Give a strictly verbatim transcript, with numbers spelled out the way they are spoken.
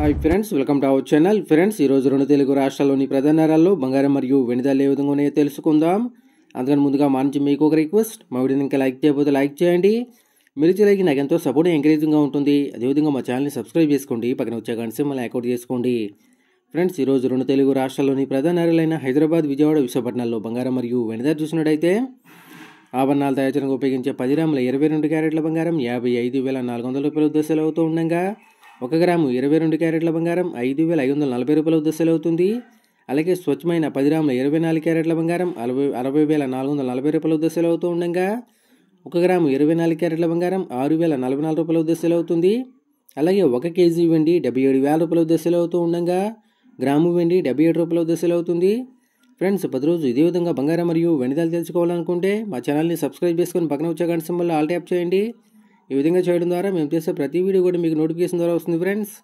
Hi friends, welcome to our channel. Friends, ee roju rendu Telugu rashtraloni pradhana nagarallo bangaram mariyu venidale ee vidhanga unayo telusukundam. Antakanna munduga manchi meeku oka request, maa video ni like cheyapothe like cheyandi. Meeru like naaku entho support encouraging ga untundi. Ade vidhanga ma channel ni subscribe cheskondi, pakkana vache ganta symbol activate cheskondi. Friends, ee roju rendu Telugu rashtraloni pradhana nagaralaina Hyderabad, Vijayawada, Visakhapatnamlo bangaram mariyu venidale chusinadaithe ఆభరణాల తయారీకి ఉపయోగించే పది గ్రాముల ఇరవై రెండు క్యారెట్ల బంగారం యాభై ఐదు వేల నాలుగు వందల రూపాయల ధర అవుతుండగా ఒక గ్రాము ఇరవై రెండు క్యారెట్ల బంగారం ఐదు వేల ఐదు వందల నలభై రూపాయల ధర అవుతుంది. అలాగే స్వచ్ఛమైన పది గ్రాముల ఇరవై నాలుగు క్యారెట్ల బంగారం అరవై వేల నాలుగు వందల నలభై రూపాయల ధర అవుతుండగా ఒక గ్రాము ఇరవై నాలుగు క్యారెట్ల బంగారం ఆరు వేల నలభై నాలుగు రూపాయల ధర అవుతుంది. అలాగే ఒక కేజీ వెండి డెబ్బై ఏడు వేల రూపాయల ధర అవుతుండగా గ్రాము వెండి డెబ్బై ఏడు రూపాయల ధర అవుతుంది. ఫ్రెండ్స్, పది రోజు ఇదే విధంగా బంగారం మరియు వెండిదాలు తెలుసుకోవాలనుకుంటే మా ఛానల్ని సబ్స్క్రైబ్ చేసుకొని పక్కన వచ్చే గంట సింబల్ ఆల్ ట్యాప్ చేయండి. ఈ విధంగా చేయడం ద్వారా మేము చేసే ప్రతి వీడియో కూడా మీకు నోటిఫికేషన్ ద్వారా వస్తుంది. ఫ్రెండ్స్.